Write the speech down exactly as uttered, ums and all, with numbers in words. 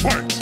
Fight!